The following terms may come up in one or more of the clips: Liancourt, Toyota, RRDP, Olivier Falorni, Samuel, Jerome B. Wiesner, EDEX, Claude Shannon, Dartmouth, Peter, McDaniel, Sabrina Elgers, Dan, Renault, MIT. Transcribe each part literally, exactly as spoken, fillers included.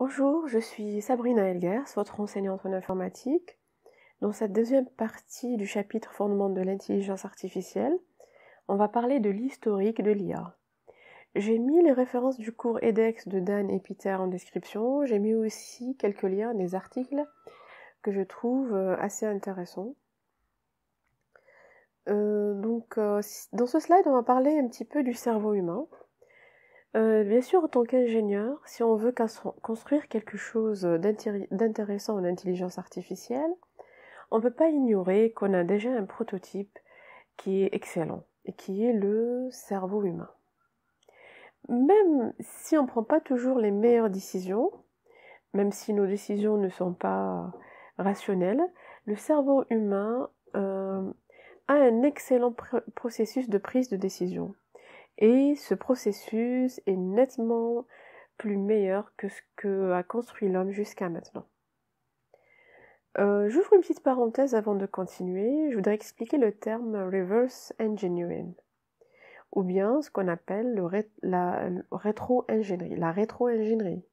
Bonjour, je suis Sabrina Elgers, votre enseignante en informatique. Dans cette deuxième partie du chapitre fondement de l'intelligence artificielle, on va parler de l'historique de l'I A. J'ai mis les références du cours EDEX de Dan et Peter en description, j'ai mis aussi quelques liens des articles que je trouve assez intéressants. Euh, donc, euh, dans ce slide, on va parler un petit peu du cerveau humain. Euh, bien sûr, en tant qu'ingénieur, si on veut construire quelque chose d'intéressant en intelligence artificielle, on ne peut pas ignorer qu'on a déjà un prototype qui est excellent et qui est le cerveau humain. Même si on ne prend pas toujours les meilleures décisions, même si nos décisions ne sont pas rationnelles, le cerveau humain euh, a un excellent pr- processus de prise de décision. Et ce processus est nettement plus meilleur que ce que a construit l'homme jusqu'à maintenant. Euh, J'ouvre une petite parenthèse avant de continuer. Je voudrais expliquer le terme reverse engineering, ou bien ce qu'on appelle le ré la rétro-ingénierie, la rétro-ingénierie,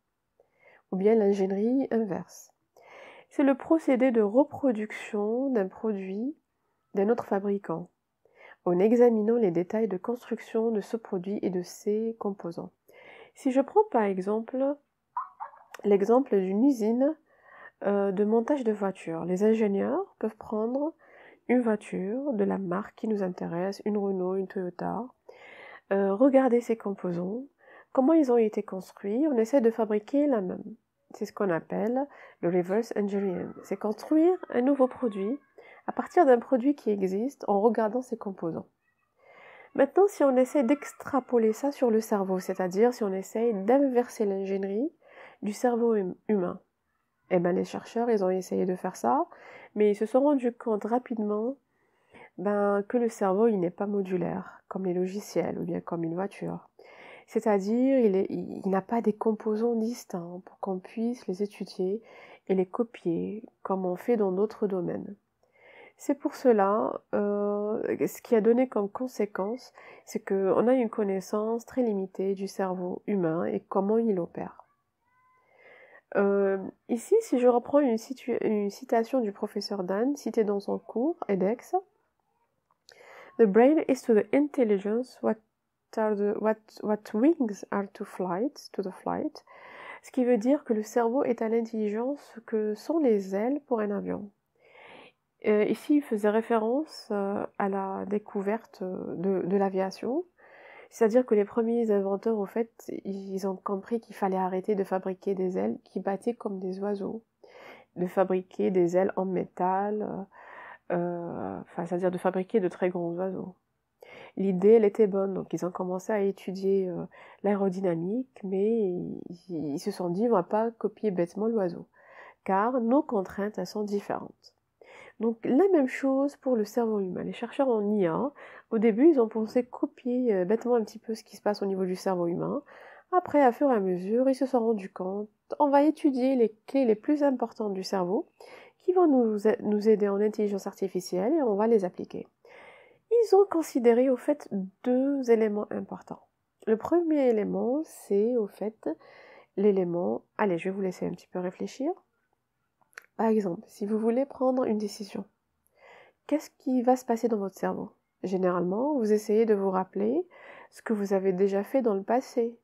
ou bien l'ingénierie inverse. C'est le procédé de reproduction d'un produit d'un autre fabricant, en examinant les détails de construction de ce produit et de ses composants. Si je prends par exemple l'exemple d'une usine euh, de montage de voitures, les ingénieurs peuvent prendre une voiture de la marque qui nous intéresse, une Renault, une Toyota, euh, regarder ses composants, comment ils ont été construits, on essaie de fabriquer la même. C'est ce qu'on appelle le reverse engineering, c'est construire un nouveau produit à partir d'un produit qui existe en regardant ses composants. Maintenant, si on essaie d'extrapoler ça sur le cerveau, c'est-à-dire si on essaie d'inverser l'ingénierie du cerveau humain, eh ben, les chercheurs, ils ont essayé de faire ça, mais ils se sont rendus compte rapidement ben, que le cerveau, il n'est pas modulaire, comme les logiciels ou bien comme une voiture. C'est-à-dire, il, il n'a pas des composants distincts pour qu'on puisse les étudier et les copier, comme on fait dans d'autres domaines. C'est pour cela, euh, ce qui a donné comme conséquence, c'est qu'on a une connaissance très limitée du cerveau humain et comment il opère. Euh, ici, si je reprends une, une citation du professeur Dan, citée dans son cours, EDEX, « The brain is to the intelligence what, are the, what, what wings are to, flight, to the flight », ce qui veut dire que le cerveau est à l'intelligence que sont les ailes pour un avion. Ici, il faisait référence à la découverte de, de l'aviation, c'est-à-dire que les premiers inventeurs, en fait, ils ont compris qu'il fallait arrêter de fabriquer des ailes qui battaient comme des oiseaux, de fabriquer des ailes en métal, euh, enfin, c'est-à-dire de fabriquer de très grands oiseaux. L'idée, elle était bonne, donc ils ont commencé à étudier euh, l'aérodynamique, mais ils, ils se sont dit, on ne va pas copier bêtement l'oiseau, car nos contraintes, elles sont différentes. Donc la même chose pour le cerveau humain. Les chercheurs en I A, au début, ils ont pensé copier euh, bêtement un petit peu ce qui se passe au niveau du cerveau humain. Après, à fur et à mesure, ils se sont rendus compte, on va étudier les clés les plus importantes du cerveau qui vont nous, nous aider en intelligence artificielle et on va les appliquer. Ils ont considéré au fait deux éléments importants. Le premier élément, c'est au fait l'élément... Allez, je vais vous laisser un petit peu réfléchir. Par exemple, si vous voulez prendre une décision, qu'est-ce qui va se passer dans votre cerveau? Généralement, vous essayez de vous rappeler ce que vous avez déjà fait dans le passé.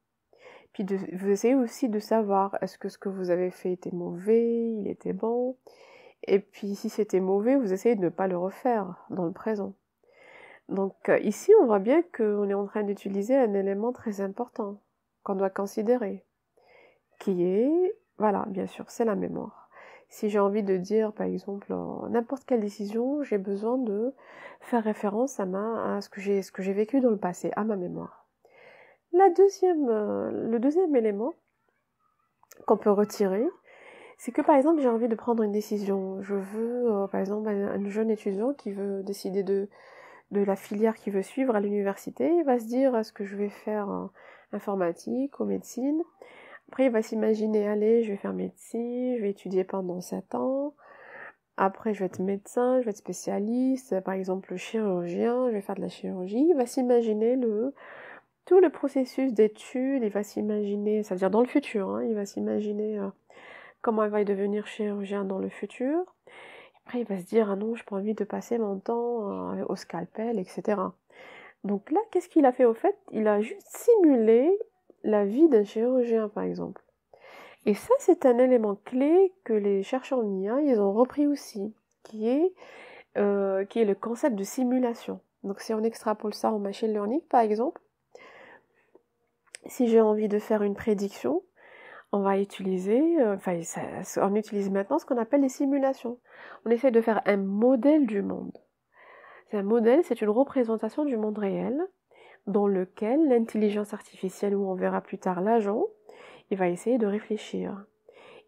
Puis de, vous essayez aussi de savoir, est-ce que ce que vous avez fait était mauvais, il était bon? Et puis si c'était mauvais, vous essayez de ne pas le refaire dans le présent. Donc ici, on voit bien qu'on est en train d'utiliser un élément très important qu'on doit considérer, qui est, voilà, bien sûr, c'est la mémoire. Si j'ai envie de dire, par exemple, n'importe quelle décision, j'ai besoin de faire référence à, ma, à ce que j'ai vécu dans le passé, à ma mémoire. La deuxième, le deuxième élément qu'on peut retirer, c'est que, par exemple, j'ai envie de prendre une décision. Je veux, euh, par exemple, un, un jeune étudiant qui veut décider de, de la filière qu'il veut suivre à l'université. Il va se dire, est-ce que je vais faire euh, informatique ou médecine ? Après, il va s'imaginer, allez, je vais faire médecine, je vais étudier pendant sept ans, après je vais être médecin, je vais être spécialiste, par exemple chirurgien, je vais faire de la chirurgie. Il va s'imaginer le, tout le processus d'études, il va s'imaginer, c'est-à-dire dans le futur, hein, il va s'imaginer euh, comment il va devenir chirurgien dans le futur. Après, il va se dire « Ah non, j'ai pas envie de passer mon temps euh, au scalpel, et cetera » Donc là, qu'est-ce qu'il a fait au fait? Il a juste simulé la vie d'un chirurgien, par exemple. Et ça, c'est un élément clé que les chercheurs en I A, ils ont repris aussi, qui est, euh, qui est le concept de simulation. Donc si on extrapole ça en machine learning, par exemple, si j'ai envie de faire une prédiction, on va utiliser, euh, enfin, ça, on utilise maintenant ce qu'on appelle les simulations. On essaie de faire un modèle du monde. C'est un modèle, c'est une représentation du monde réel, dans lequel l'intelligence artificielle, où on verra plus tard l'agent, il va essayer de réfléchir.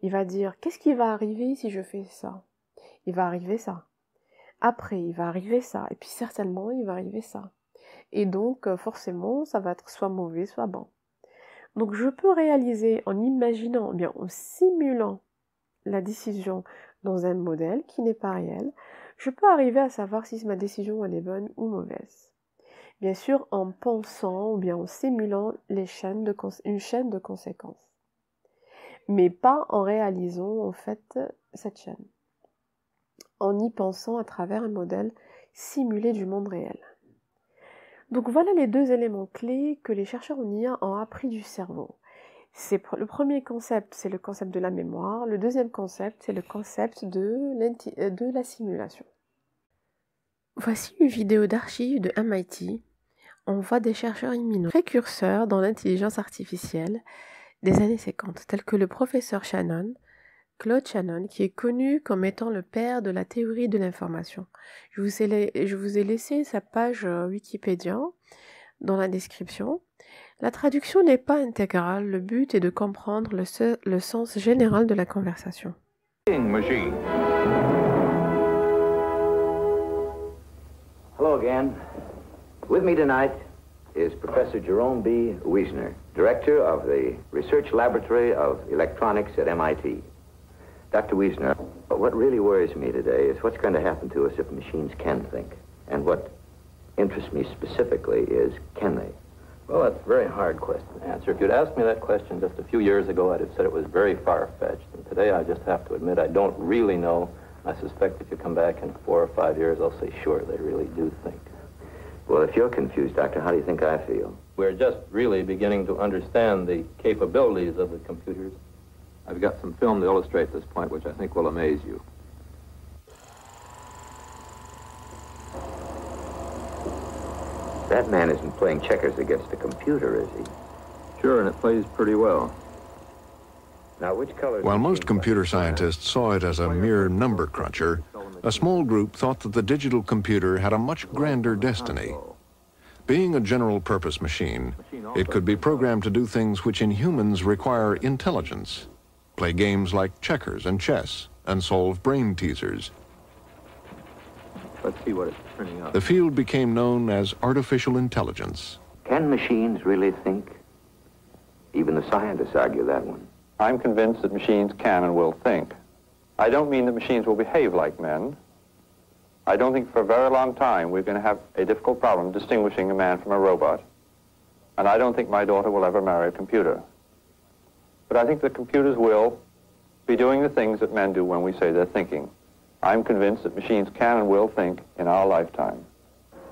Il va dire, qu'est-ce qui va arriver si je fais ça? Il va arriver ça. Après, il va arriver ça. Et puis certainement, il va arriver ça. Et donc, forcément, ça va être soit mauvais, soit bon. Donc, je peux réaliser en imaginant, bien en simulant la décision dans un modèle qui n'est pas réel, je peux arriver à savoir si ma décision elle est bonne ou mauvaise. Bien sûr, en pensant ou bien en simulant les chaînes de une chaîne de conséquences. Mais pas en réalisant en fait cette chaîne. En y pensant à travers un modèle simulé du monde réel. Donc voilà les deux éléments clés que les chercheurs en I A ont appris du cerveau. C'est le premier concept, c'est le concept de la mémoire. Le deuxième concept, c'est le concept de, de la simulation. Voici une vidéo d'archive de M I T. On voit des chercheurs éminents précurseurs dans l'intelligence artificielle des années cinquante, tels que le professeur Shannon, Claude Shannon, qui est connu comme étant le père de la théorie de l'information. Je vous ai, je vous ai laissé sa page Wikipédia dans la description. La traduction n'est pas intégrale, le but est de comprendre le, se, le sens général de la conversation. Machine. Hello again. With me tonight is Professor Jerome B. Wiesner, Director of the Research Laboratory of Electronics at M I T. Doctor Wiesner, what really worries me today is what's going to happen to us if machines can think. And what interests me specifically is, can they? Well, that's a very hard question to answer. If you'd asked me that question just a few years ago, I'd have said it was very far-fetched. And today, I just have to admit, I don't really know. I suspect if you come back in four or five years, I'll say, sure, they really do think. Well, if you're confused, Doctor, how do you think I feel? We're just really beginning to understand the capabilities of the computers. I've got some film to illustrate this point, which I think will amaze you. That man isn't playing checkers against a computer, is he? Sure, and it plays pretty well. Now, which colors... While most computer scientists saw it as a mere number cruncher, a small group thought that the digital computer had a much grander destiny. Being a general-purpose machine, it could be programmed to do things which in humans require intelligence, play games like checkers and chess, and solve brain teasers. Let's see what it's turning out. The field became known as artificial intelligence. Can machines really think? Even the scientists argue that one. I'm convinced that machines can and will think. I don't mean that machines will behave like men. I don't think for a very long time we're going to have a difficult problem distinguishing a man from a robot. And I don't think my daughter will ever marry a computer. But I think that computers will be doing the things that men do when we say they're thinking. I'm convinced that machines can and will think in our lifetime.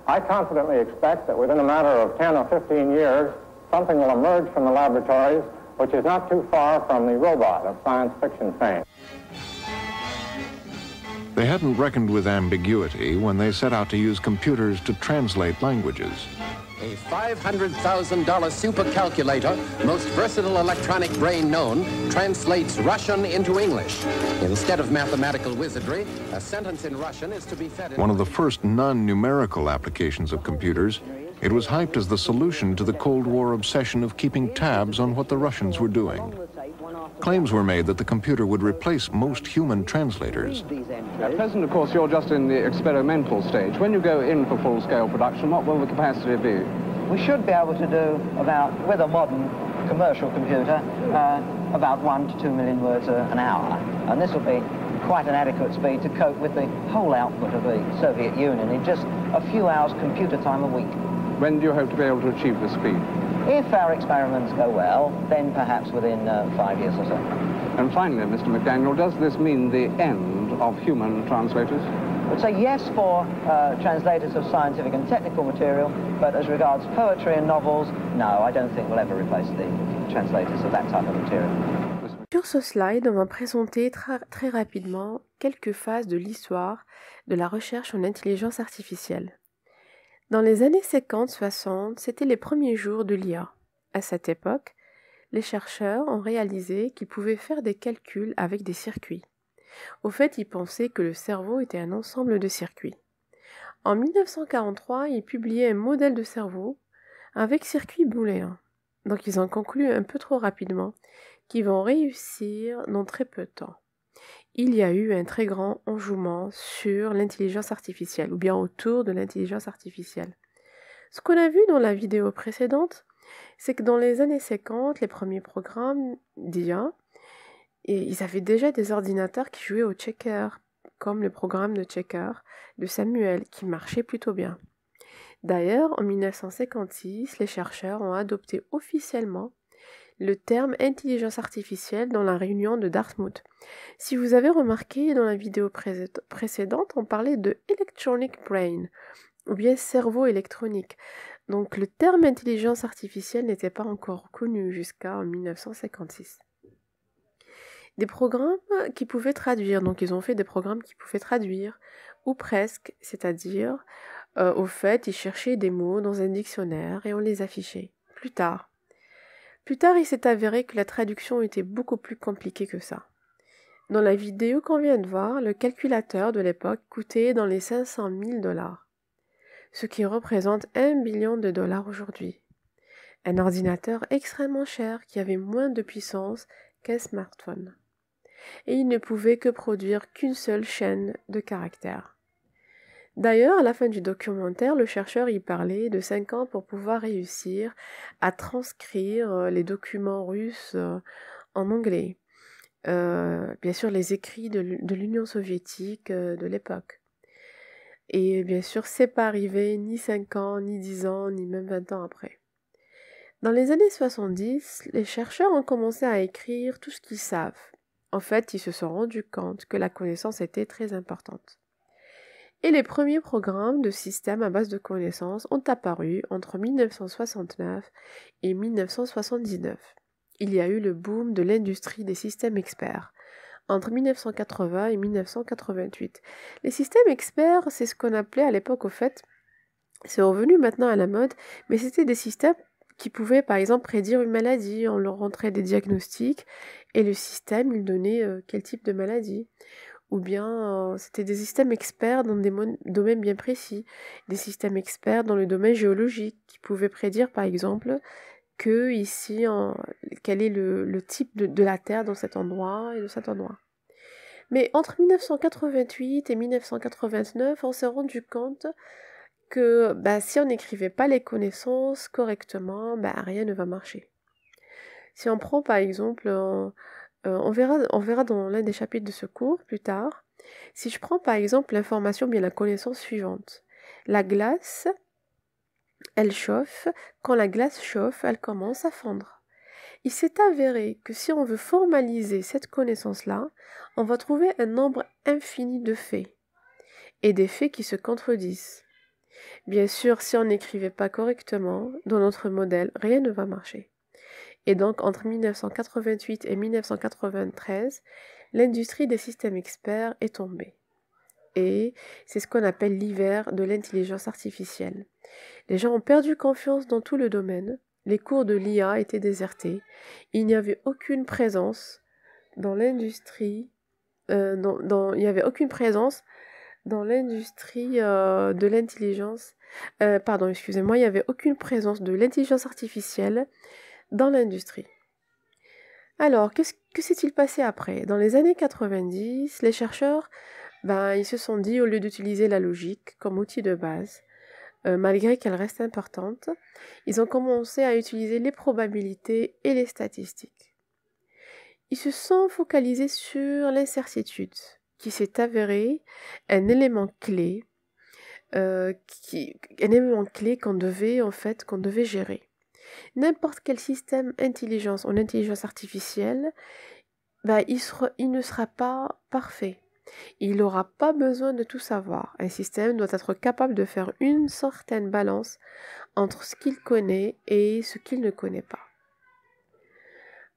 I confidently expect that within a matter of ten or fifteen years, something will emerge from the laboratories which is not too far from the robot of science fiction fame. They hadn't reckoned with ambiguity when they set out to use computers to translate languages. A five hundred thousand dollar supercalculator, most versatile electronic brain known, translates Russian into English. Instead of mathematical wizardry, a sentence in Russian is to be fed in... One of the first non-numerical applications of computers, it was hyped as the solution to the Cold War obsession of keeping tabs on what the Russians were doing. Claims were made that the computer would replace most human translators. At present, of course, you're just in the experimental stage. When you go in for full-scale production, what will the capacity be? We should be able to do about, with a modern commercial computer, uh, about one to two million words a, an hour. And this will be quite an adequate speed to cope with the whole output of the Soviet Union in just a few hours computer time a week. When do you hope to be able to achieve this speed? If our experiments go well, then perhaps within uh, five years or so. And finally, Mister McDaniel, does this mean the end of human translators? I'd say yes for uh, translators of scientific and technical material, but as regards poetry and novels, no, I don't think we'll ever replace the translators of that type of material. Sur ce slide, on va présenter très, très rapidement quelques phases de l'histoire de la recherche en intelligence artificielle. Dans les années cinquante soixante, c'était les premiers jours de l'I A. À cette époque, les chercheurs ont réalisé qu'ils pouvaient faire des calculs avec des circuits. Au fait, ils pensaient que le cerveau était un ensemble de circuits. En mille neuf cent quarante-trois, ils publiaient un modèle de cerveau avec circuit booléen. Donc ils en concluent un peu trop rapidement qu'ils vont réussir dans très peu de temps. Il y a eu un très grand enjouement sur l'intelligence artificielle, ou bien autour de l'intelligence artificielle. Ce qu'on a vu dans la vidéo précédente, c'est que dans les années cinquante, les premiers programmes d'I A, et ils avaient déjà des ordinateurs qui jouaient au checker, comme le programme de checker de Samuel, qui marchait plutôt bien. D'ailleurs, en mille neuf cent cinquante-six, les chercheurs ont adopté officiellement le terme intelligence artificielle dans la réunion de Dartmouth. Si vous avez remarqué, dans la vidéo pré précédente, on parlait de electronic brain, ou bien cerveau électronique. Donc le terme intelligence artificielle n'était pas encore connu jusqu'à mille neuf cent cinquante-six. Des programmes qui pouvaient traduire, donc ils ont fait des programmes qui pouvaient traduire, ou presque, c'est-à-dire, euh, au fait, ils cherchaient des mots dans un dictionnaire et on les affichait. Plus tard. Plus tard, il s'est avéré que la traduction était beaucoup plus compliquée que ça. Dans la vidéo qu'on vient de voir, le calculateur de l'époque coûtait dans les cinq cent mille dollars, ce qui représente un billion de dollars aujourd'hui. Un ordinateur extrêmement cher qui avait moins de puissance qu'un smartphone. Et il ne pouvait que produire qu'une seule chaîne de caractères. D'ailleurs, à la fin du documentaire, le chercheur y parlait de cinq ans pour pouvoir réussir à transcrire les documents russes en anglais. Euh, bien sûr, les écrits de l'Union soviétique de l'époque. Et bien sûr, c'est pas arrivé ni cinq ans, ni dix ans, ni même vingt ans après. Dans les années soixante-dix, les chercheurs ont commencé à écrire tout ce qu'ils savent. En fait, ils se sont rendus compte que la connaissance était très importante. Et les premiers programmes de systèmes à base de connaissances ont apparu entre mille neuf cent soixante-neuf et mille neuf cent soixante-dix-neuf. Il y a eu le boom de l'industrie des systèmes experts, entre mille neuf cent quatre-vingts et mille neuf cent quatre-vingt-huit. Les systèmes experts, c'est ce qu'on appelait à l'époque, au fait, c'est revenu maintenant à la mode, mais c'était des systèmes qui pouvaient par exemple prédire une maladie, on leur rentrait des diagnostics, et le système, il donnait euh, quel type de maladie. Ou bien euh, c'était des systèmes experts dans des domaines bien précis, des systèmes experts dans le domaine géologique qui pouvaient prédire par exemple que ici, en, quel est le, le type de, de la terre dans cet endroit et de cet endroit. Mais entre mille neuf cent quatre-vingt-huit et mille neuf cent quatre-vingt-neuf, on s'est rendu compte que bah, si on n'écrivait pas les connaissances correctement, bah, rien ne va marcher. Si on prend par exemple... En, Euh, on verra, on verra dans l'un des chapitres de ce cours, plus tard, si je prends par exemple l'information, bien la connaissance suivante. La glace, elle chauffe. Quand la glace chauffe, elle commence à fondre. Il s'est avéré que si on veut formaliser cette connaissance-là, on va trouver un nombre infini de faits, et des faits qui se contredisent. Bien sûr, si on n'écrivait pas correctement, dans notre modèle, rien ne va marcher. Et donc, entre mille neuf cent quatre-vingt-huit et mille neuf cent quatre-vingt-treize, l'industrie des systèmes experts est tombée. Et c'est ce qu'on appelle l'hiver de l'intelligence artificielle. Les gens ont perdu confiance dans tout le domaine, les cours de l'I A étaient désertés, il n'y avait aucune présence dans l'industrie, euh, dans, dans, il n'y avait aucune présence dans l'industrie euh, de l'intelligence, euh, pardon, excusez-moi, il n'y avait aucune présence de l'intelligence artificielle dans l'industrie. Alors, qu'est-ce, que s'est-il passé après? Dans les années quatre-vingt-dix, les chercheurs, ben, ils se sont dit, au lieu d'utiliser la logique comme outil de base, euh, malgré qu'elle reste importante, ils ont commencé à utiliser les probabilités et les statistiques. Ils se sont focalisés sur l'incertitude, qui s'est avérée un élément clé, euh, qui, un élément clé qu'on devait, en fait, qu'on devait gérer. N'importe quel système intelligence en intelligence artificielle, bah, il, sera, il ne sera pas parfait. Il n'aura pas besoin de tout savoir. Un système doit être capable de faire une certaine balance entre ce qu'il connaît et ce qu'il ne connaît pas.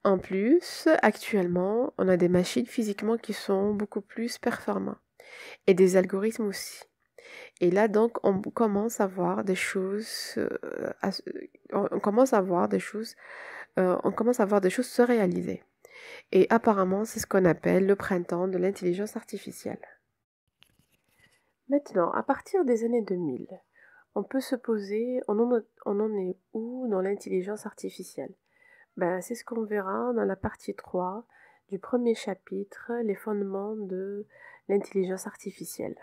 En plus, actuellement, on a des machines physiquement qui sont beaucoup plus performantes et des algorithmes aussi. Et là, donc, on commence à voir des choses, euh, à, on commence à voir des choses, euh, on commence à voir des choses se réaliser. Et apparemment, c'est ce qu'on appelle le printemps de l'intelligence artificielle. Maintenant, à partir des années deux mille, on peut se poser, on en, on en est où dans l'intelligence artificielle? Ben, c'est ce qu'on verra dans la partie trois du premier chapitre, les fondements de l'intelligence artificielle.